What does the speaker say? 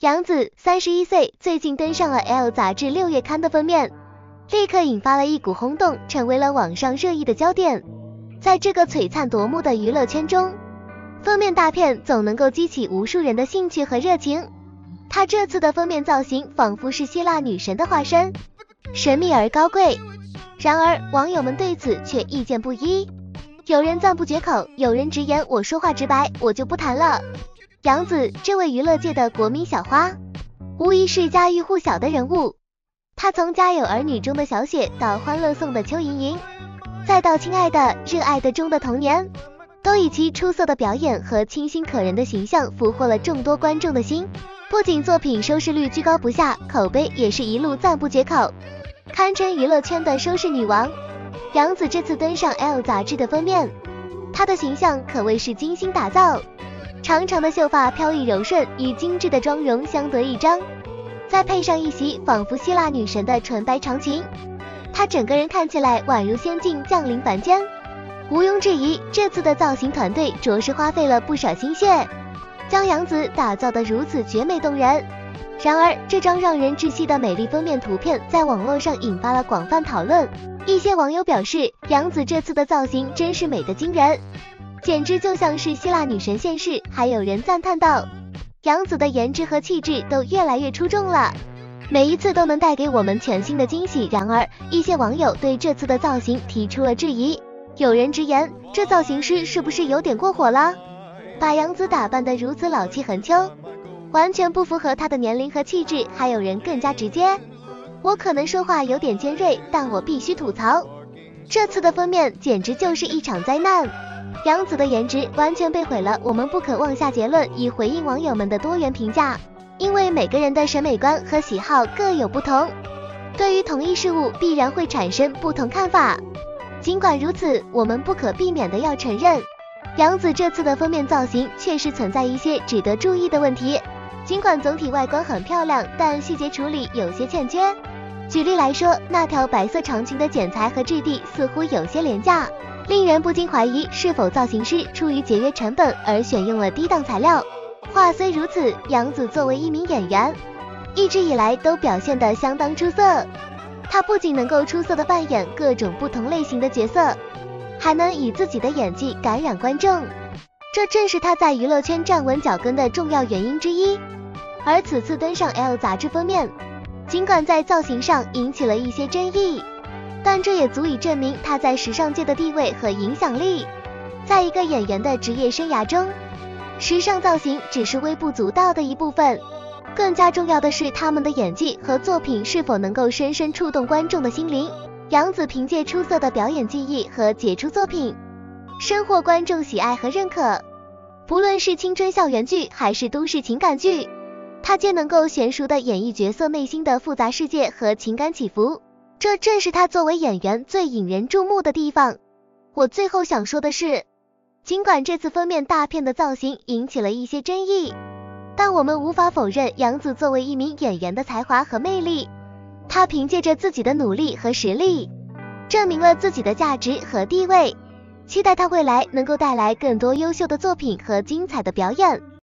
杨紫31岁，最近登上了《ELLE》杂志6月刊的封面，立刻引发了一股轰动，成为了网上热议的焦点。在这个璀璨夺目的娱乐圈中，封面大片总能够激起无数人的兴趣和热情。她这次的封面造型仿佛是希腊女神的化身，神秘而高贵。然而，网友们对此却意见不一，有人赞不绝口，有人直言我说话直白，我就不谈了。 杨紫这位娱乐界的国民小花，无疑是家喻户晓的人物。她从《家有儿女》中的小雪，到《欢乐颂》的邱莹莹，再到《亲爱的热爱的》中的童年，都以其出色的表演和清新可人的形象俘获了众多观众的心。不仅作品收视率居高不下，口碑也是一路赞不绝口，堪称娱乐圈的收视女王。杨紫这次登上《ELLE》杂志的封面，她的形象可谓是精心打造。 长长的秀发飘逸柔顺，与精致的妆容相得益彰，再配上一袭仿佛希腊女神的纯白长裙，她整个人看起来宛如仙境降临凡间。毋庸置疑，这次的造型团队着实花费了不少心血，将杨紫打造得如此绝美动人。然而，这张让人窒息的美丽封面图片在网络上引发了广泛讨论。一些网友表示，杨紫这次的造型真是美得惊人， 简直就像是希腊女神现世，还有人赞叹道：“杨紫的颜值和气质都越来越出众了，每一次都能带给我们全新的惊喜。”然而，一些网友对这次的造型提出了质疑，有人直言这造型师是不是有点过火了，把杨紫打扮得如此老气横秋，完全不符合她的年龄和气质。还有人更加直接：“我可能说话有点尖锐，但我必须吐槽，这次的封面简直就是一场灾难。” 杨紫的颜值完全被毁了，我们不可妄下结论，以回应网友们的多元评价。因为每个人的审美观和喜好各有不同，对于同一事物必然会产生不同看法。尽管如此，我们不可避免的要承认，杨紫这次的封面造型确实存在一些值得注意的问题。尽管总体外观很漂亮，但细节处理有些欠缺。举例来说，那条白色长裙的剪裁和质地似乎有些廉价， 令人不禁怀疑是否造型师出于节约成本而选用了低档材料。话虽如此，杨紫作为一名演员，一直以来都表现得相当出色。她不仅能够出色地扮演各种不同类型的角色，还能以自己的演技感染观众，这正是她在娱乐圈站稳脚跟的重要原因之一。而此次登上《ELLE》杂志封面，尽管在造型上引起了一些争议， 但这也足以证明她在时尚界的地位和影响力。在一个演员的职业生涯中，时尚造型只是微不足道的一部分，更加重要的是他们的演技和作品是否能够深深触动观众的心灵。杨紫凭借出色的表演技艺和杰出作品，深获观众喜爱和认可。不论是青春校园剧还是都市情感剧，她皆能够娴熟地演绎角色内心的复杂世界和情感起伏， 这正是她作为演员最引人注目的地方。我最后想说的是，尽管这次封面大片的造型引起了一些争议，但我们无法否认杨紫作为一名演员的才华和魅力。她凭借着自己的努力和实力，证明了自己的价值和地位。期待她未来能够带来更多优秀的作品和精彩的表演。